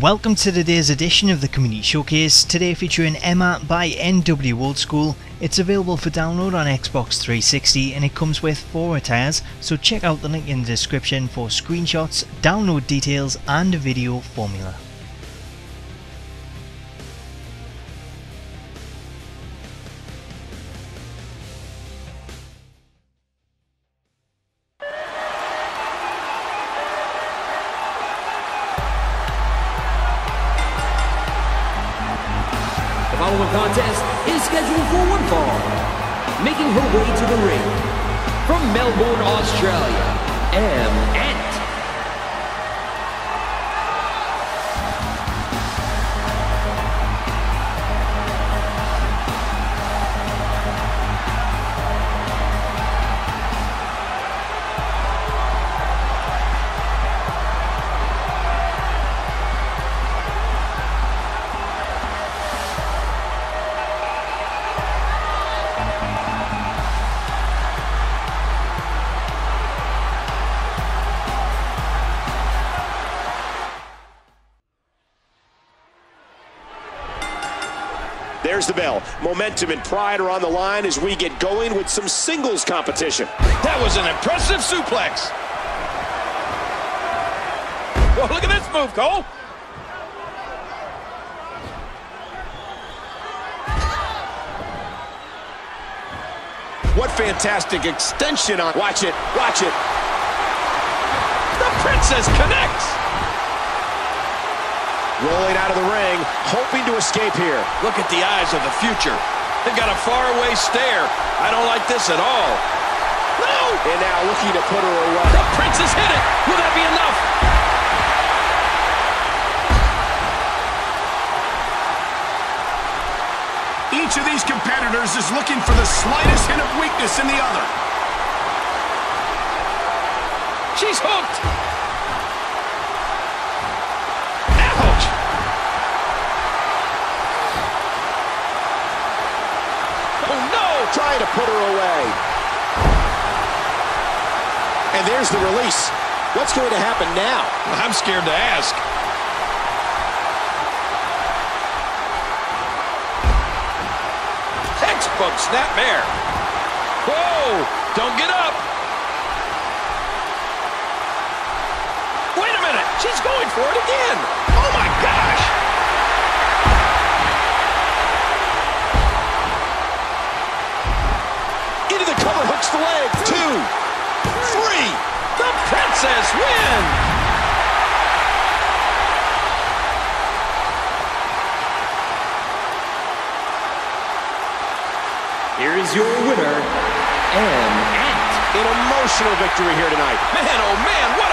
Welcome to today's edition of the Community Showcase, today featuring Emma by NW Old School. It's available for download on Xbox 360 and it comes with 4 attires, so check out the link in the description for screenshots, download details and a video formula. The following contest is scheduled for one fall, making her way to the ring from Melbourne, Australia, Emma. There's the bell. Momentum and pride are on the line as we get going with some singles competition. That was an impressive suplex. Whoa, look at this move, Cole. What fantastic extension on... Watch it, watch it. The Princess connects. Rolling out of the ring, hoping to escape here. Look at the eyes of the future. They've got a faraway stare. I don't like this at all. No! And now looking to put her away. The Princess hit it! Will that be enough? Each of these competitors is looking for the slightest hint of weakness in the other. She's hooked! Trying to put her away. And there's the release. What's going to happen now? I'm scared to ask. Textbook snapmare. Whoa! Don't get up. Wait a minute. She's going for it again. Oh my gosh. Cover hooks the leg. 2, 3. The Princess win. Here is your winner, Emma. An emotional victory here tonight. Man, oh man. What